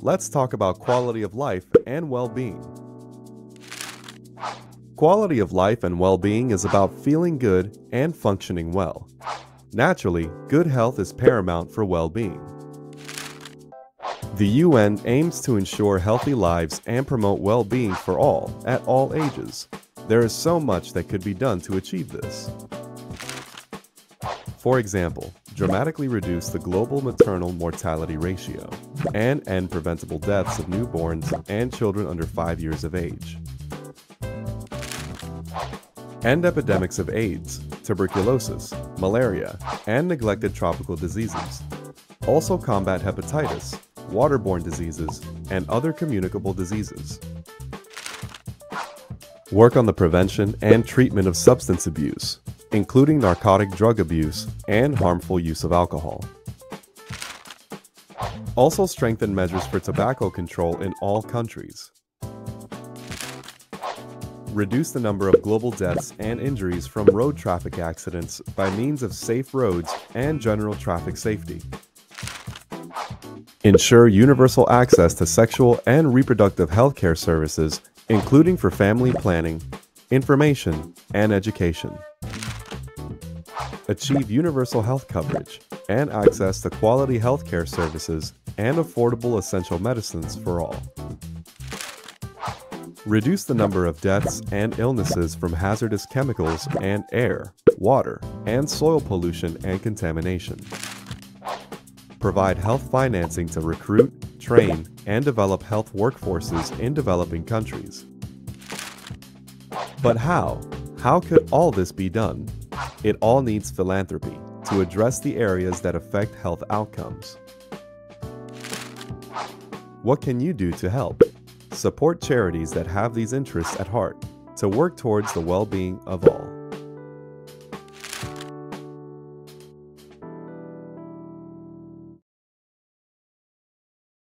Let's talk about quality of life and well-being. Quality of life and well-being is about feeling good and functioning well. Naturally, good health is paramount for well-being. The UN aims to ensure healthy lives and promote well-being for all, at all ages. There is so much that could be done to achieve this. For example, dramatically reduce the global maternal mortality ratio and end preventable deaths of newborns and children under 5 years of age. End epidemics of AIDS, tuberculosis, malaria, and neglected tropical diseases. Also combat hepatitis, waterborne diseases, and other communicable diseases. Work on the prevention and treatment of substance abuse, including narcotic drug abuse and harmful use of alcohol. Also strengthen measures for tobacco control in all countries. Reduce the number of global deaths and injuries from road traffic accidents by means of safe roads and general traffic safety. Ensure universal access to sexual and reproductive health care services, including for family planning, information, and education. Achieve universal health coverage and access to quality health care services and affordable essential medicines for all. Reduce the number of deaths and illnesses from hazardous chemicals and air, water, and soil pollution and contamination. Provide health financing to recruit, train, and develop health workforces in developing countries. But how? How could all this be done? It all needs philanthropy to address the areas that affect health outcomes. What can you do to help? Support charities that have these interests at heart to work towards the well-being of all.